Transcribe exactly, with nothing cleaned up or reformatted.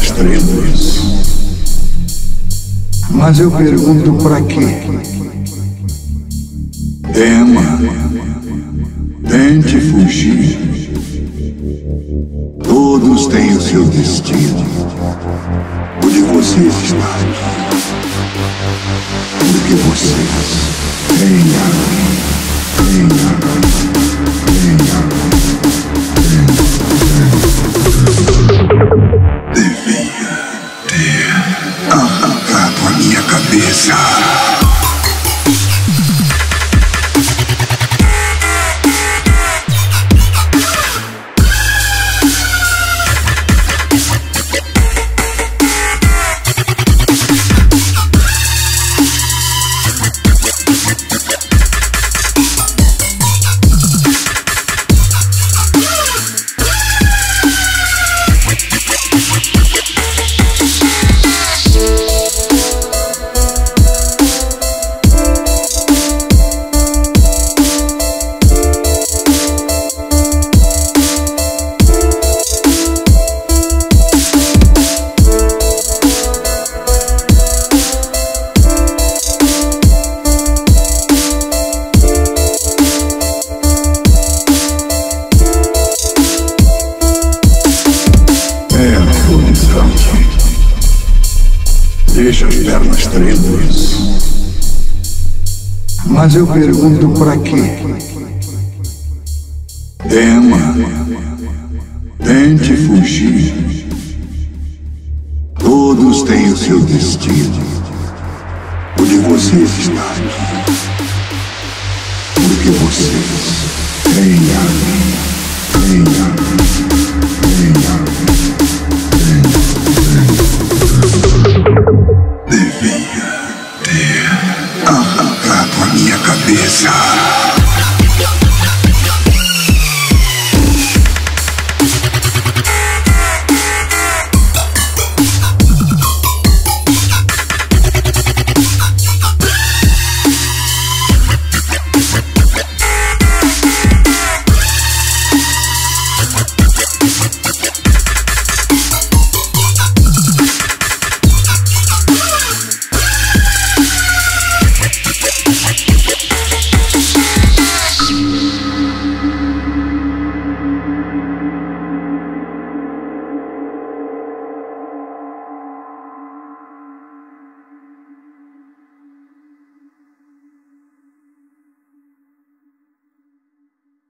nas trevas. Mas eu pergunto, para quê? Tema, tente fugir. Todos têm o seu destino. O de vocês está aqui. Porque vocês têm a mim, têm a mim, têm a mim. Deixa as pernas trêmulas. Mas eu pergunto, para quê? Tema, tente fugir. Todos têm o seu destino. O de vocês está aqui. Porque vocês têm a mim, têm a mim.